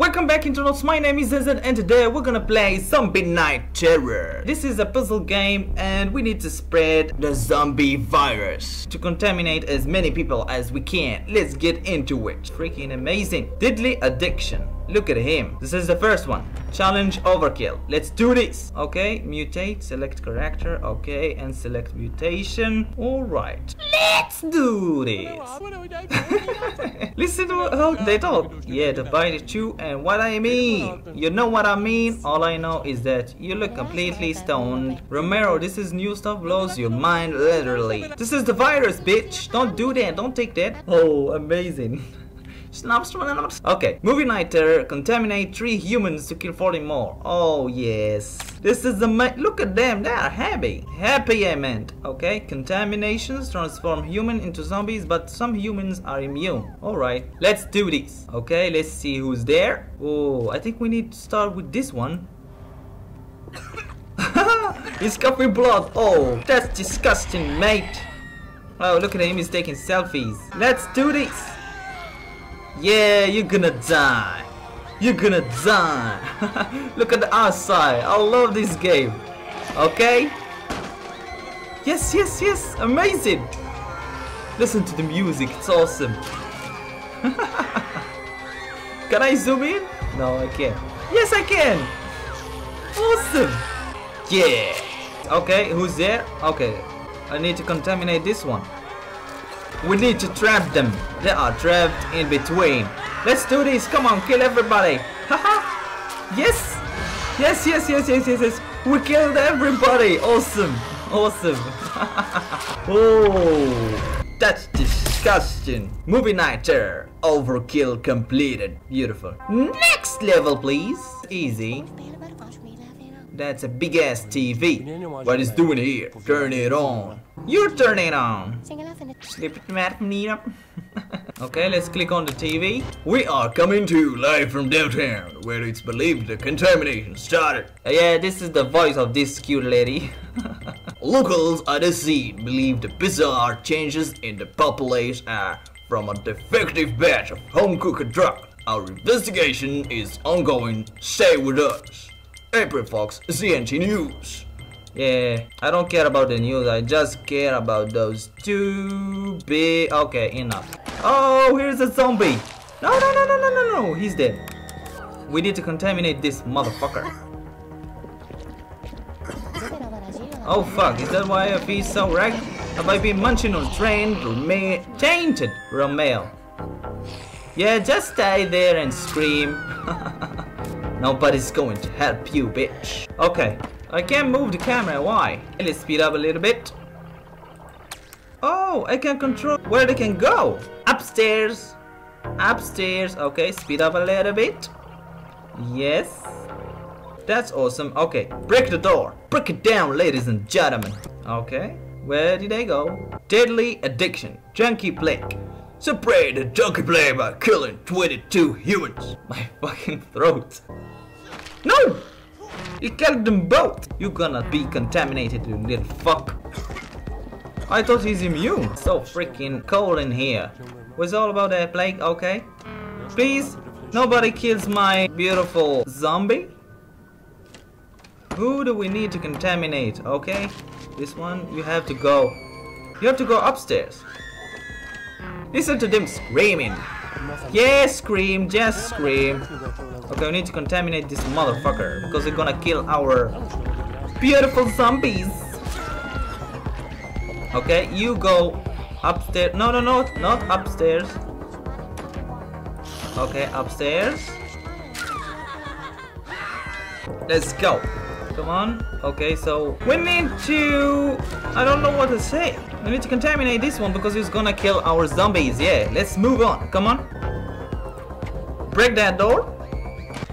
Welcome back, internauts. My name is Zezen and today we're gonna play Zombie Night Terror. This is a puzzle game and we need to spread the zombie virus to contaminate as many people as we can. Let's get into it. Freaking amazing. Deadly addiction. Look at him. This is the first one. Challenge overkill. Let's do this. Okay, mutate, select character. Okay, and select mutation. Alright. Let's do this. Listen to how they talk. Yeah, divided two and what I mean. You know what I mean? All I know is that you look completely stoned. Romero, this is new stuff blows your mind literally. This is the virus, bitch. Don't do that. Don't take that. Oh, amazing. Okay, Movie Night Terror, contaminate 3 humans to kill 40 more. Oh yes, this is the look at them, they are happy. Happy I meant. Okay, contaminations transform human into zombies, but some humans are immune. Alright, let's do this. Okay, let's see who's there. Oh, I think we need to start with this one. He's coughing blood. Oh, that's disgusting, mate. Oh, look at him, he's taking selfies. Let's do this. Yeah, you're gonna die. You're gonna die. Look at the outside. I love this game. Okay? Yes, yes, yes. Amazing. Listen to the music. It's awesome. Can I zoom in? No, I can't. Yes, I can. Awesome. Yeah. Okay, who's there? Okay. I need to contaminate this one. We need to trap them. They are trapped in between. Let's do this. Come on, kill everybody. Haha. Yes. Yes, yes, yes, yes, yes, yes. We killed everybody. Awesome. Awesome. Oh, that's disgusting. Movie Night Terror. Overkill completed. Beautiful. Next level, please. Easy. That's a big ass TV. What is doing here? Turn it on. You turn it on. Slip it, Matt. Okay, let's click on the TV. We are coming to you live from downtown, where it's believed the contamination started. Yeah, this is the voice of this cute lady. Locals at the scene believe the bizarre changes in the population are from a defective batch of home-cooked drugs. Our investigation is ongoing. Stay with us. April Fox, CNG News. Yeah, I don't care about the news, I just care about those two big... Okay, enough. Oh, here's a zombie! No, no, no, no, no, no, no, he's dead. We need to contaminate this motherfucker. Oh fuck, is that why I feel so wrecked? Have I been munching on trained, tainted Romeo? Yeah, just stay there and scream. Nobody's going to help you, bitch. Okay. I can't move the camera, why? Let's speed up a little bit. Oh, I can control where they can go. Upstairs. Upstairs. Okay, speed up a little bit. Yes. That's awesome. Okay, break the door. Break it down, ladies and gentlemen. Okay, where did they go? Deadly addiction. Junkie plague. Spray the junkie plague by killing 22 humans. My fucking throat. No! You killed them both! You're gonna be contaminated, you little fuck. I thought he's immune. So freaking cold in here. Was all about that plague, okay? Please, nobody kills my beautiful zombie. Who do we need to contaminate, okay? This one, you have to go. You have to go upstairs. Listen to them screaming. Yeah, scream, just scream. Okay, we need to contaminate this motherfucker because they're gonna kill our beautiful zombies. Okay, you go upstairs. No, no, no, not upstairs. Okay, upstairs. Let's go. Come on. Okay, so we need to... I don't know what to say. We need to contaminate this one because he's gonna kill our zombies. Yeah, let's move on. Come on. Break that door.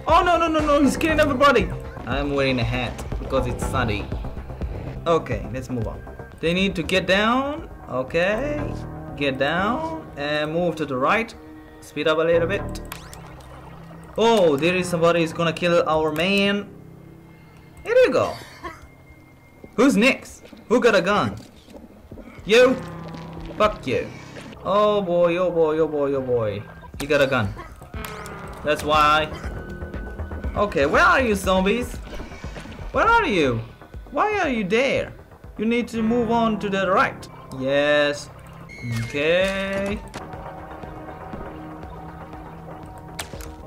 Oh no no no no, he's killing everybody! I'm wearing a hat because it's sunny. Okay, let's move on. They need to get down. Okay, get down and move to the right. Speed up a little bit. Oh, there is somebody who's gonna kill our man. Here you go. Who's next? Who got a gun? You? Fuck you. Oh boy, oh boy, oh boy, oh boy. You got a gun. That's why. Okay, where are you, zombies? Where are you? Why are you there? You need to move on to the right. Yes. Okay.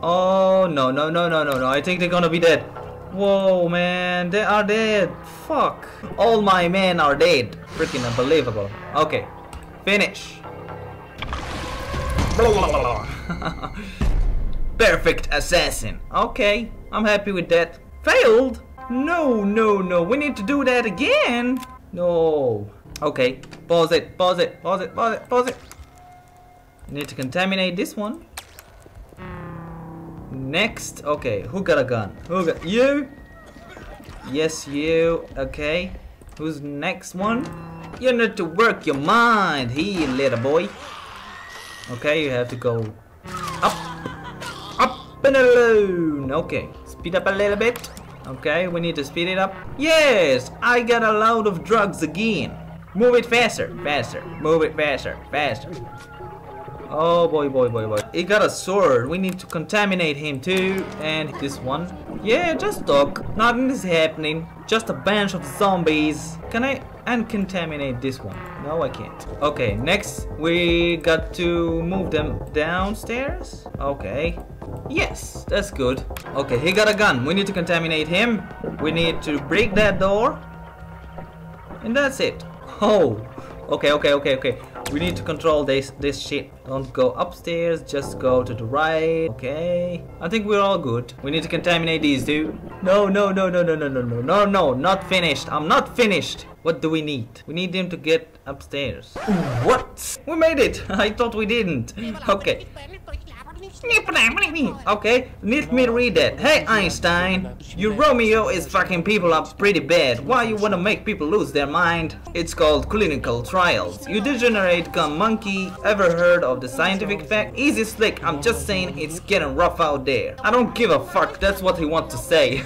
Oh, no, no, no, no, no, no. I think they're gonna be dead. Whoa, man. They are dead. Fuck. All my men are dead. Freaking unbelievable. Okay. Finish. Blah, blah, blah. Perfect assassin. Okay. I'm happy with that. Failed? No, no, no. We need to do that again. No. Okay. Pause it. Pause it. Pause it. Pause it. Pause it. Need to contaminate this one. Next, okay, who got a gun? Who got you? Yes, you. Okay, who's next one? You need to work your mind here, little boy. Okay, you have to go up, up and alone. Okay, speed up a little bit. Okay, we need to speed it up. Yes, I got a load of drugs again. Move it faster, faster. Move it faster, faster. Oh boy, boy, boy, boy. He got a sword. We need to contaminate him too. And this one. Yeah, just talk. Nothing is happening. Just a bunch of zombies. Can I uncontaminate this one? No, I can't. Okay, next we got to move them downstairs. Okay. Yes, that's good. Okay, he got a gun. We need to contaminate him. We need to break that door. And that's it. Oh. Okay, okay, okay, okay. We need to control this shit. Don't go upstairs, just go to the right. Okay. I think we're all good. We need to contaminate these two. No, no, no, no, no, no, no, no, no, no, not finished. I'm not finished. What do we need? We need them to get upstairs. What? We made it. I thought we didn't. Okay. Okay, let me read that. Hey Einstein, your Romeo is fucking people up pretty bad. Why you wanna make people lose their mind? It's called clinical trials. You degenerate gun monkey. Ever heard of the scientific fact? Easy slick, I'm just saying it's getting rough out there. I don't give a fuck, that's what he wants to say.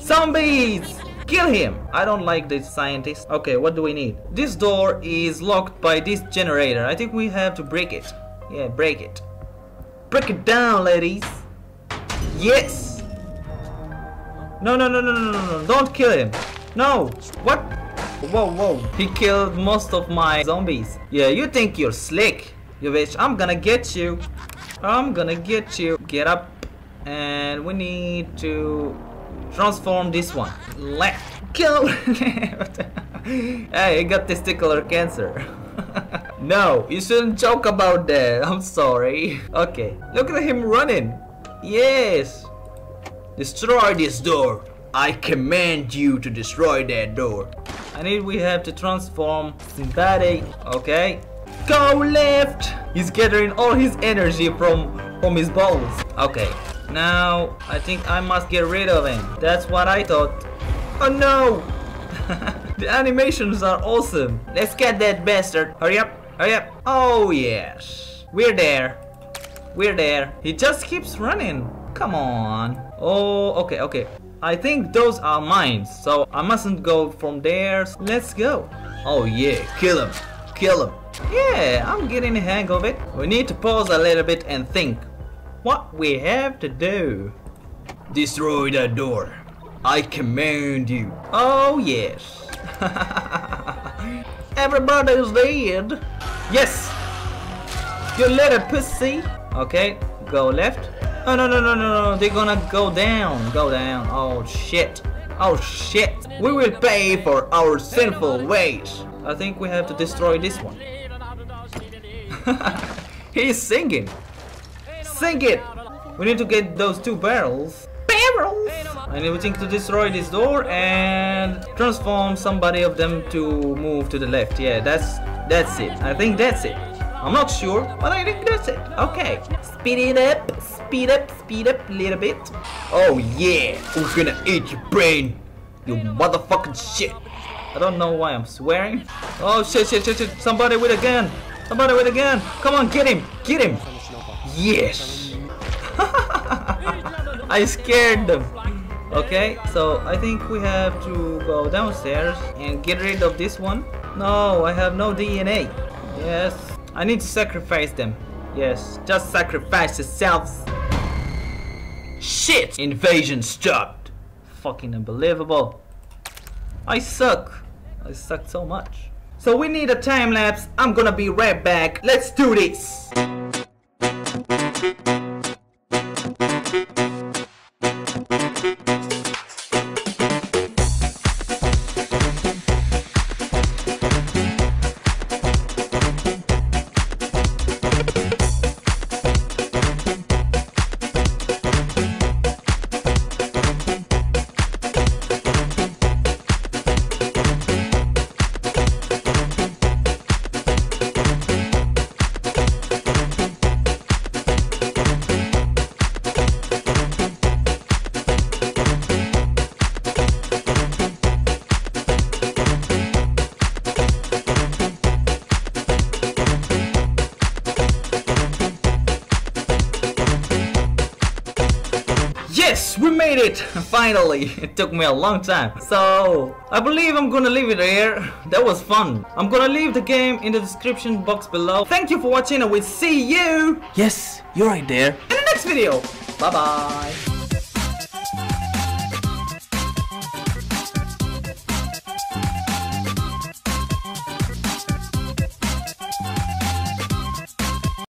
Zombies! Kill him! I don't like this scientist. Okay, what do we need? This door is locked by this generator. I think we have to break it. Yeah, break it. Break it down, ladies. Yes. No, no, no, no, no, no, no. Don't kill him. No. What? Whoa, whoa. He killed most of my zombies. Yeah, you think you're slick, you bitch. I'm gonna get you. I'm gonna get you. Get up. And we need to transform this one. Left. Kill left. Hey, I got testicular cancer. No, you shouldn't joke about that. I'm sorry. Okay, look at him running. Yes. Destroy this door. I command you to destroy that door. I need we have to transform synthetic. Okay. Go left. He's gathering all his energy from his balls. Okay. Now, I think I must get rid of him. That's what I thought. Oh no. The animations are awesome. Let's get that bastard. Hurry up, hurry up. Oh yes, we're there, we're there. He just keeps running. Come on. Oh, okay, okay, I think those are mines, so I mustn't go from there. Let's go. Oh yeah, kill him, kill him. Yeah, I'm getting the hang of it. We need to pause a little bit and think what we have to do. Destroy that door. I command you. Oh yes. Everybody's dead. Yes, you little pussy. Okay, go left. Oh no no no no no! They're gonna go down, go down. Oh shit! Oh shit! We will pay for our sinful ways. I think we have to destroy this one. He's singing. Sing it. We need to get those two barrels. I need to destroy this door and transform somebody of them to move to the left. Yeah, that's it. I think that's it. I'm not sure, but I think that's it. Okay, speed it up, speed up, speed up a little bit. Oh yeah, we're gonna eat your brain, you motherfucking shit. I don't know why I'm swearing. Oh shit, shit, shit, shit. Somebody with a gun. Somebody with a gun. Come on, get him, get him. Yes. I scared them. Okay, so I think we have to go downstairs and get rid of this one. No, I have no DNA. Yes, I need to sacrifice them. Yes, just sacrifice yourselves. Shit! Invasion stopped! Fucking unbelievable. I suck. I suck so much. So we need a time lapse. I'm gonna be right back. Let's do this! Yes, we made it! Finally! It took me a long time. So, I believe I'm gonna leave it here. That was fun. I'm gonna leave the game in the description box below. Thank you for watching and we'll see you! Yes, you're right there. In the next video! Bye bye!